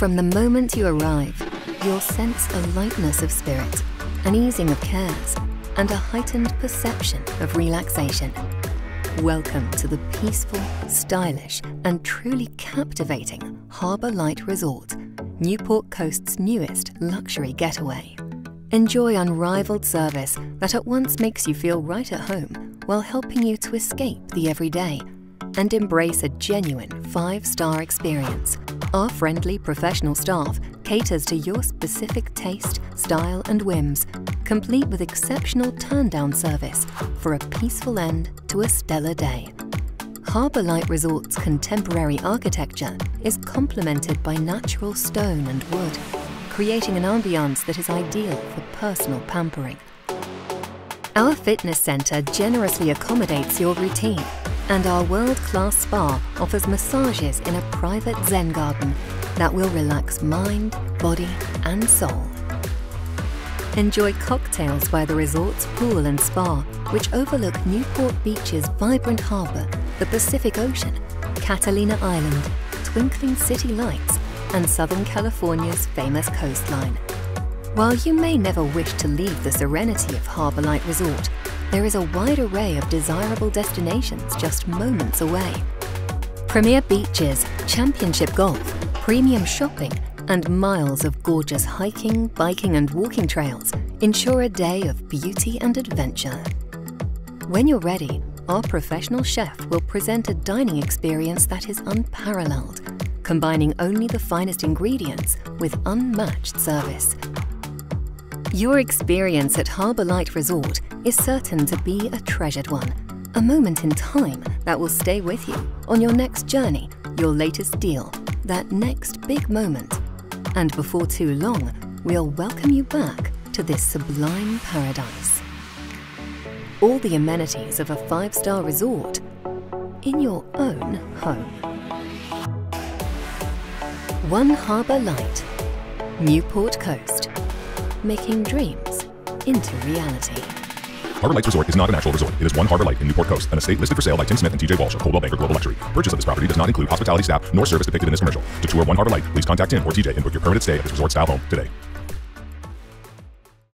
From the moment you arrive, you'll sense a lightness of spirit, an easing of cares, and a heightened perception of relaxation. Welcome to the peaceful, stylish, and truly captivating Harbor Light Resort, Newport Coast's newest luxury getaway. Enjoy unrivaled service that at once makes you feel right at home while helping you to escape the everyday and embrace a genuine 5-star experience. Our friendly professional staff caters to your specific taste, style, and whims, complete with exceptional turn-down service for a peaceful end to a stellar day. Harbor Light Resort's contemporary architecture is complemented by natural stone and wood, creating an ambiance that is ideal for personal pampering. Our fitness center generously accommodates your routine, and our world-class spa offers massages in a private Zen garden that will relax mind, body, and soul. Enjoy cocktails by the resort's pool and spa, which overlook Newport Beach's vibrant harbor, the Pacific Ocean, Catalina Island, twinkling city lights, and Southern California's famous coastline. While you may never wish to leave the serenity of Harbor Light Resort, there is a wide array of desirable destinations just moments away. Premier beaches, championship golf, premium shopping, and miles of gorgeous hiking, biking, and walking trails ensure a day of beauty and adventure. When you're ready, our professional chef will present a dining experience that is unparalleled, combining only the finest ingredients with unmatched service. Your experience at Harbor Light Resort is certain to be a treasured one, a moment in time that will stay with you on your next journey, your latest deal, that next big moment. And before too long, we'll welcome you back to this sublime paradise. All the amenities of a 5-star resort in your own home. One Harbor Light, Newport Coast, making dreams into reality. Harbor Light Resort is not an actual resort. It is One Harbor Light in Newport Coast, an estate listed for sale by Tim Smith and TJ Walsh of Coldwell Banker Global Luxury. Purchase of this property does not include hospitality staff nor service depicted in this commercial. To tour One Harbor Light, please contact Tim or TJ and book your permanent stay at this resort-style home today.